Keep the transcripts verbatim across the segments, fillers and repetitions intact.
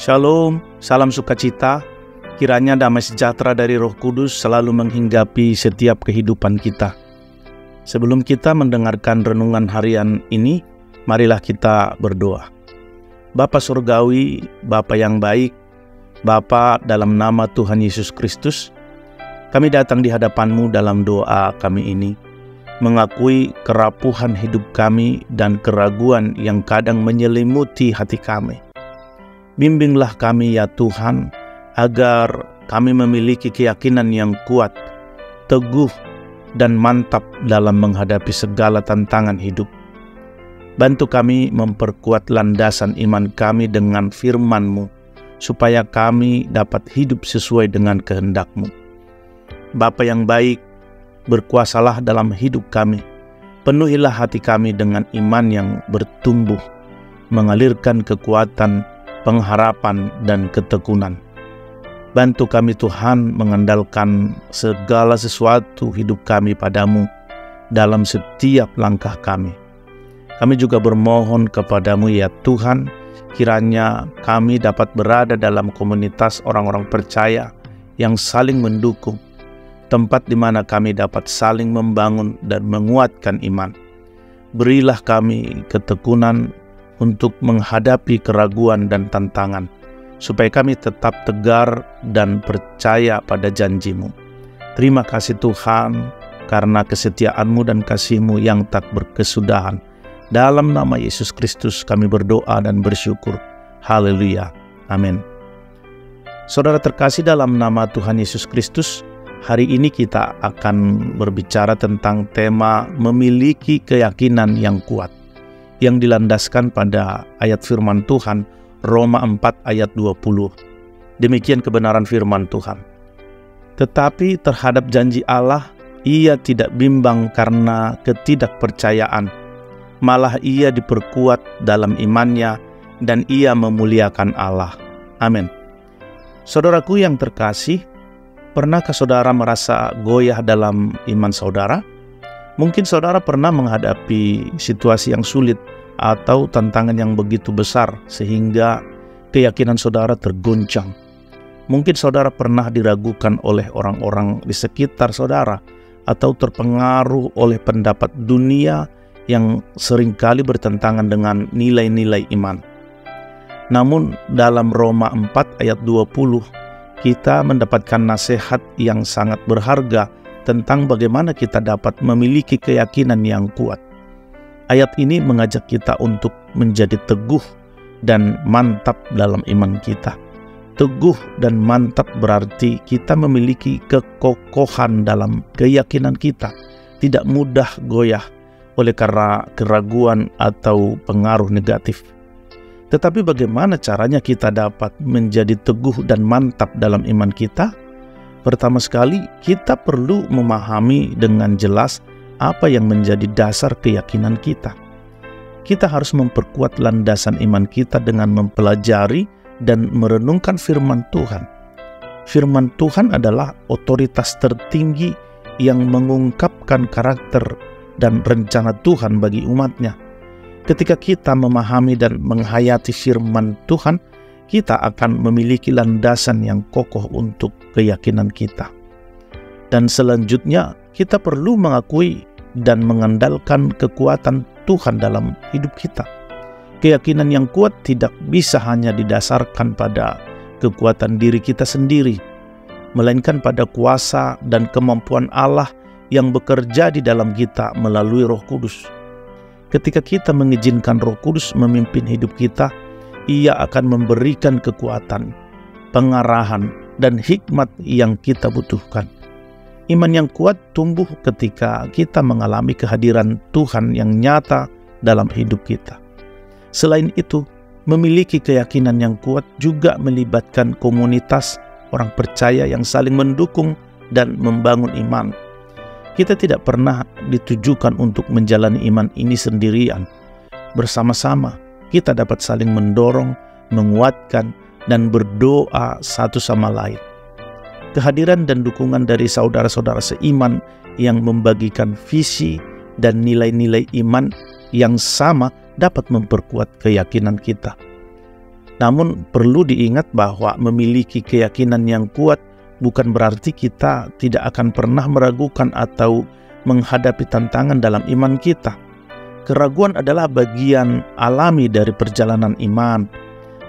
Shalom, salam sukacita, kiranya damai sejahtera dari Roh Kudus selalu menghinggapi setiap kehidupan kita. Sebelum kita mendengarkan renungan harian ini, marilah kita berdoa. Bapa surgawi, Bapa yang baik, Bapa dalam nama Tuhan Yesus Kristus, kami datang di hadapan-Mu dalam doa kami ini, mengakui kerapuhan hidup kami dan keraguan yang kadang menyelimuti hati kami. Bimbinglah kami ya Tuhan, agar kami memiliki keyakinan yang kuat, teguh, dan mantap dalam menghadapi segala tantangan hidup. Bantu kami memperkuat landasan iman kami dengan firman-Mu, supaya kami dapat hidup sesuai dengan kehendak-Mu. Bapa yang baik, berkuasalah dalam hidup kami. Penuhilah hati kami dengan iman yang bertumbuh, mengalirkan kekuatan, pengharapan, dan ketekunan. Bantu kami Tuhan mengandalkan segala sesuatu hidup kami padamu dalam setiap langkah kami. Kami juga bermohon kepadamu ya Tuhan, kiranya kami dapat berada dalam komunitas orang-orang percaya yang saling mendukung, tempat di mana kami dapat saling membangun dan menguatkan iman. Berilah kami ketekunan untuk menghadapi keraguan dan tantangan, supaya kami tetap tegar dan percaya pada janji-Mu. Terima kasih Tuhan, karena kesetiaan-Mu dan kasih-Mu yang tak berkesudahan. Dalam nama Yesus Kristus kami berdoa dan bersyukur. Haleluya. Amin. Saudara terkasih dalam nama Tuhan Yesus Kristus, hari ini kita akan berbicara tentang tema memiliki keyakinan yang kuat, yang dilandaskan pada ayat firman Tuhan Roma empat ayat dua puluh. Demikian kebenaran firman Tuhan. Tetapi terhadap janji Allah ia tidak bimbang karena ketidakpercayaan, malah ia diperkuat dalam imannya dan ia memuliakan Allah. Amin. Saudaraku yang terkasih, pernahkah saudara merasa goyah dalam iman saudara? Mungkin saudara pernah menghadapi situasi yang sulit atau tantangan yang begitu besar sehingga keyakinan saudara tergoncang. Mungkin saudara pernah diragukan oleh orang-orang di sekitar saudara atau terpengaruh oleh pendapat dunia yang seringkali bertentangan dengan nilai-nilai iman. Namun dalam Roma empat ayat dua puluh kita mendapatkan nasihat yang sangat berharga tentang bagaimana kita dapat memiliki keyakinan yang kuat. Ayat ini mengajak kita untuk menjadi teguh dan mantap dalam iman kita. Teguh dan mantap berarti kita memiliki kekokohan dalam keyakinan kita, tidak mudah goyah oleh karena keraguan atau pengaruh negatif. Tetapi bagaimana caranya kita dapat menjadi teguh dan mantap dalam iman kita? Pertama sekali, kita perlu memahami dengan jelas apa yang menjadi dasar keyakinan kita. Kita harus memperkuat landasan iman kita dengan mempelajari dan merenungkan firman Tuhan. Firman Tuhan adalah otoritas tertinggi yang mengungkapkan karakter dan rencana Tuhan bagi umatnya. Ketika kita memahami dan menghayati firman Tuhan, kita akan memiliki landasan yang kokoh untuk keyakinan kita. Dan selanjutnya, kita perlu mengakui dan mengandalkan kekuatan Tuhan dalam hidup kita. Keyakinan yang kuat tidak bisa hanya didasarkan pada kekuatan diri kita sendiri, melainkan pada kuasa dan kemampuan Allah yang bekerja di dalam kita melalui Roh Kudus. Ketika kita mengizinkan Roh Kudus memimpin hidup kita, Ia akan memberikan kekuatan, pengarahan, dan hikmat yang kita butuhkan. Iman yang kuat tumbuh ketika kita mengalami kehadiran Tuhan yang nyata dalam hidup kita. Selain itu, memiliki keyakinan yang kuat juga melibatkan komunitas orang percaya yang saling mendukung dan membangun iman. Kita tidak pernah ditujukan untuk menjalani iman ini sendirian. Bersama-sama, kita dapat saling mendorong, menguatkan, dan berdoa satu sama lain. Kehadiran dan dukungan dari saudara-saudara seiman yang membagikan visi dan nilai-nilai iman yang sama dapat memperkuat keyakinan kita. Namun perlu diingat bahwa memiliki keyakinan yang kuat bukan berarti kita tidak akan pernah meragukan atau menghadapi tantangan dalam iman kita. Keraguan adalah bagian alami dari perjalanan iman.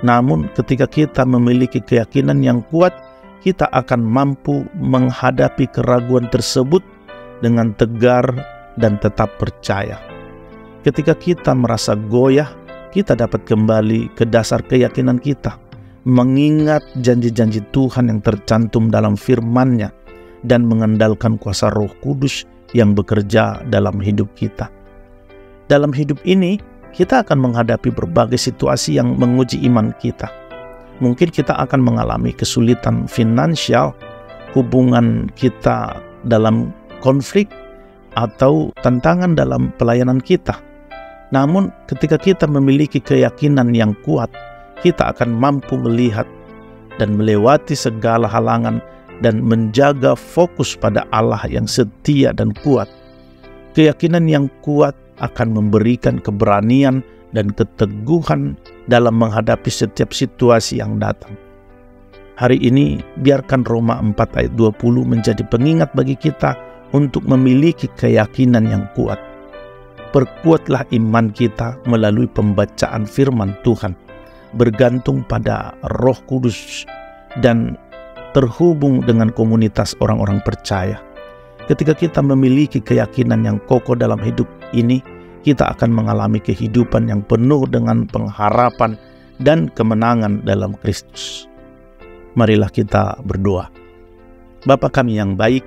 Namun ketika kita memiliki keyakinan yang kuat, kita akan mampu menghadapi keraguan tersebut dengan tegar dan tetap percaya. Ketika kita merasa goyah, kita dapat kembali ke dasar keyakinan kita, mengingat janji-janji Tuhan yang tercantum dalam firman-Nya, dan mengandalkan kuasa Roh Kudus yang bekerja dalam hidup kita. Dalam hidup ini, kita akan menghadapi berbagai situasi yang menguji iman kita. Mungkin kita akan mengalami kesulitan finansial, hubungan kita dalam konflik, atau tantangan dalam pelayanan kita. Namun, ketika kita memiliki keyakinan yang kuat, kita akan mampu melihat dan melewati segala halangan dan menjaga fokus pada Allah yang setia dan kuat. Keyakinan yang kuat akan memberikan keberanian dan keteguhan dalam menghadapi setiap situasi yang datang. Hari ini, biarkan Roma empat ayat dua puluh menjadi pengingat bagi kita untuk memiliki keyakinan yang kuat. Perkuatlah iman kita melalui pembacaan firman Tuhan, bergantung pada Roh Kudus, dan terhubung dengan komunitas orang-orang percaya. Ketika kita memiliki keyakinan yang kokoh dalam hidup ini, kita akan mengalami kehidupan yang penuh dengan pengharapan dan kemenangan dalam Kristus. Marilah kita berdoa. Bapa kami yang baik,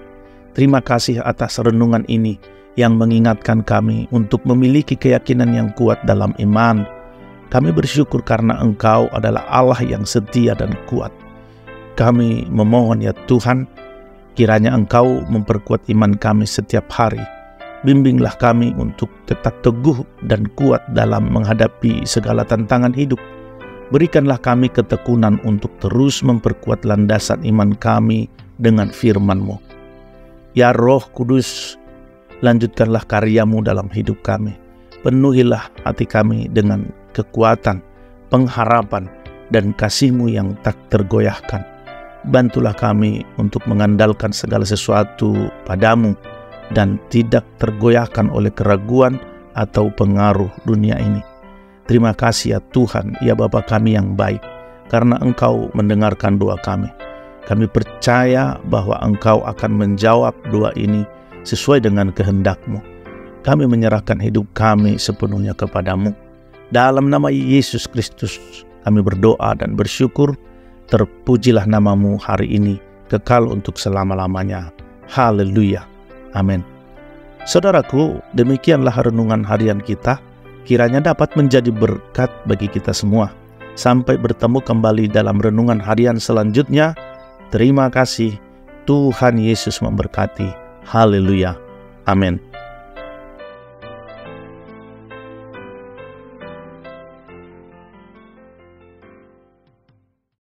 terima kasih atas renungan ini yang mengingatkan kami untuk memiliki keyakinan yang kuat dalam iman. Kami bersyukur karena Engkau adalah Allah yang setia dan kuat. Kami memohon ya Tuhan, kiranya Engkau memperkuat iman kami setiap hari. Bimbinglah kami untuk tetap teguh dan kuat dalam menghadapi segala tantangan hidup. Berikanlah kami ketekunan untuk terus memperkuat landasan iman kami dengan firman-Mu. Ya Roh Kudus, lanjutkanlah karyamu dalam hidup kami. Penuhilah hati kami dengan kekuatan, pengharapan, dan kasih-Mu yang tak tergoyahkan. Bantulah kami untuk mengandalkan segala sesuatu padamu, dan tidak tergoyahkan oleh keraguan atau pengaruh dunia ini. Terima kasih ya Tuhan, ya Bapa kami yang baik, karena Engkau mendengarkan doa kami. Kami percaya bahwa Engkau akan menjawab doa ini sesuai dengan kehendak-Mu. Kami menyerahkan hidup kami sepenuhnya kepadamu. Dalam nama Yesus Kristus kami berdoa dan bersyukur. Terpujilah namamu hari ini, kekal untuk selama-lamanya. Haleluya. Amin. Saudaraku, demikianlah renungan harian kita. Kiranya dapat menjadi berkat bagi kita semua. Sampai bertemu kembali dalam renungan harian selanjutnya. Terima kasih. Tuhan Yesus memberkati. Haleluya. Amin.